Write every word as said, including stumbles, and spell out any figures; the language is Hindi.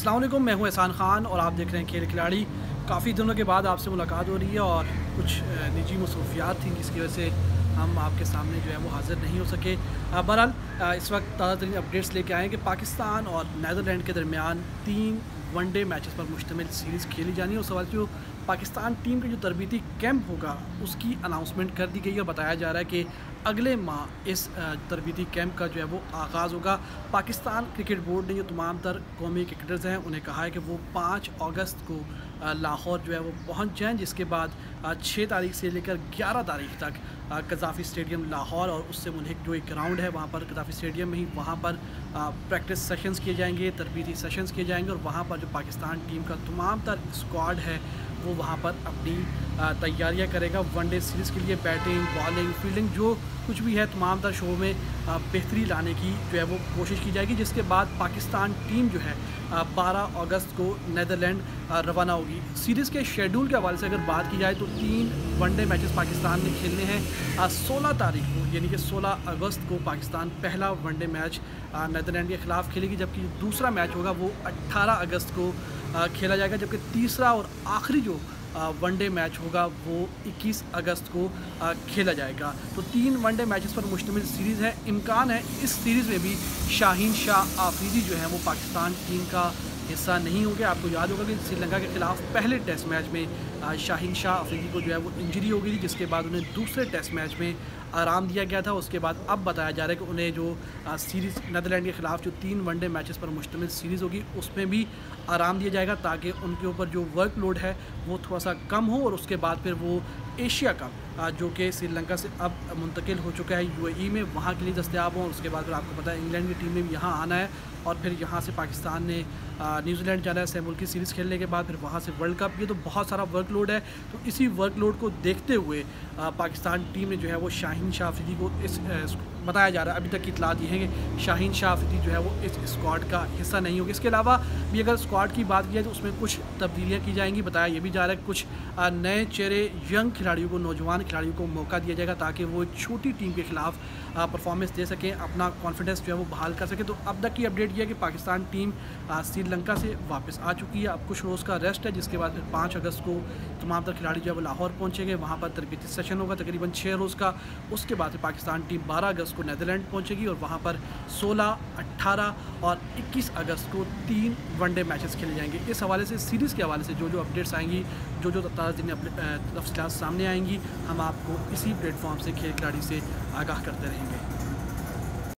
अस्सलाम वालेकुम, मैं हूं एहसान ख़ान और आप देख रहे हैं खेल खिलाड़ी। काफ़ी दिनों के बाद आपसे मुलाकात हो रही है और कुछ निजी मसरूफियात थी जिसकी वजह से हम आपके सामने जो है वो हाज़िर नहीं हो सके। बहरहाल इस वक्त ताज़ा तरीन अपडेट्स लेके आए हैं कि पाकिस्तान और नैदरलैंड के दरमियान तीन वनडे मैचेस पर मुश्तमिल सीरीज़ खेली जानी है और सवाल जो पाकिस्तान टीम का जो तरबीती कैंप होगा उसकी अनाउंसमेंट कर दी गई है और बताया जा रहा है कि अगले माह इस तरबीती कैंप का जो है वो आगाज़ होगा। पाकिस्तान क्रिकेट बोर्ड ने जो तमाम तर कौमी क्रिकेटर्स हैं उन्हें कहा है कि वो पाँच अगस्त को लाहौर जो है वो पहुँच जाएँ, जिसके बाद छः तारीख से लेकर ग्यारह तारीख तक गद्दाफ़ी स्टेडियम लाहौर और उससे मुल्हिक जो एक ग्राउंड है वहाँ पर गद्दाफ़ी स्टेडियम में ही वहाँ पर प्रैक्टिस सेशंस किए जाएंगे, तरबीती सेशंस किए जाएंगे और वहाँ पर जो पाकिस्तान टीम का तमाम तर स्क्वाड है वो वहाँ पर अपनी तैयारियाँ करेगा वनडे सीरीज़ के लिए। बैटिंग, बॉलिंग, फील्डिंग जो कुछ भी है तमाम तर शो में बेहतरी लाने की जो है वो कोशिश की जाएगी, जिसके बाद पाकिस्तान टीम जो है बारह अगस्त को नैदरलैंड रवाना होगी। सीरीज़ के शेड्यूल के हवाले से अगर बात की जाए तो तीन वनडे मैचेस पाकिस्तान ने खेलने हैं। सोलह तारीख को यानी कि सोलह अगस्त को पाकिस्तान पहला वनडे मैच नैदरलैंड के ख़िलाफ़ खेलेगी, जबकि दूसरा मैच होगा वो अट्ठारह अगस्त को खेला जाएगा, जबकि तीसरा और आखिरी जो वनडे मैच होगा वो इक्कीस अगस्त को आ, खेला जाएगा। तो तीन वनडे मैचेस पर मुश्तमिल सीरीज़ है। इम्कान है इस सीरीज़ में भी शाहीन शाह आफरीदी जो है वो पाकिस्तान टीम का हिस्सा नहीं होंगे। आपको याद होगा कि श्रीलंका के खिलाफ पहले टेस्ट मैच में आ, शाहीन शाह आफरीदी को जो है वो इंजरी हो गई थी, जिसके बाद उन्हें दूसरे टेस्ट मैच में आराम दिया गया था। उसके बाद अब बताया जा रहा है कि उन्हें जो सीरीज़ नैदरलैंड के ख़िलाफ़ जो तीन वनडे मैचेस पर मुश्तमिल सीरीज़ होगी उसमें भी आराम दिया जाएगा ताकि उनके ऊपर जो वर्कलोड है वो थोड़ा सा कम हो और उसके बाद फिर वो एशिया कप जो कि श्रीलंका से अब मुंतकिल हो चुका है यूएई में, वहाँ के लिए दस्तियाब हों। उसके बाद फिर आपको पता है इंग्लैंड की टीम ने भी यहाँ आना है और फिर यहाँ से पाकिस्तान ने न्यूजीलैंड जाना है सह मुल्की सीरीज़ खेलने के बाद, फिर वहाँ से वर्ल्ड कप। ये तो बहुत सारा वर्कलोड है। तो इसी वर्कलोड को देखते हुए पाकिस्तान टीम ने जो है वो शाहीन शाह अफरीदी को इस बताया जा रहा है, अभी तक की इतलात ये है कि शाहीन शाह अफरीदी जो है वो इस स्क्वाड का हिस्सा नहीं होगी। इसके अलावा भी अगर स्क्वाड की बात की जाए तो उसमें कुछ तब्दीलियाँ की जाएंगी। बताया ये भी जा रहा है कुछ नए चेहरे, यंग खिलाड़ियों को, नौजवान खिलाड़ियों को मौका दिया जाएगा ताकि वो छोटी टीम के खिलाफ परफॉर्मेंस दे सकें, अपना कॉन्फिडेंस जो है वो बहाल कर सके। तो अब तक की अपडेट यह है कि पाकिस्तान टीम श्रीलंका से वापस आ चुकी है। अब कुछ रोज़ का रेस्ट है, जिसके बाद फिर पाँच अगस्त को तमाम तर खिलाड़ी जो है वो लाहौर पहुँचेंगे, वहाँ पर तरबीती सेशन होगा तकरीबन छः रोज़ का। उसके बाद फिर पाकिस्तान टीम बारह अगस्त को नैदरलैंड पहुँचेगी और वहाँ पर सोलह, अट्ठारह और इक्कीस अगस्त को तीन वनडे मैचेस खेले जाएंगे। इस हवाले से सीरीज़ के हवाले से जो जो अपडेट्स आएंगी, जो जो ताज़ा तफसीलात सामने आएंगी, हम आपको इसी प्लेटफॉर्म से खेल खिलाड़ी से आगाह करते रहेंगे।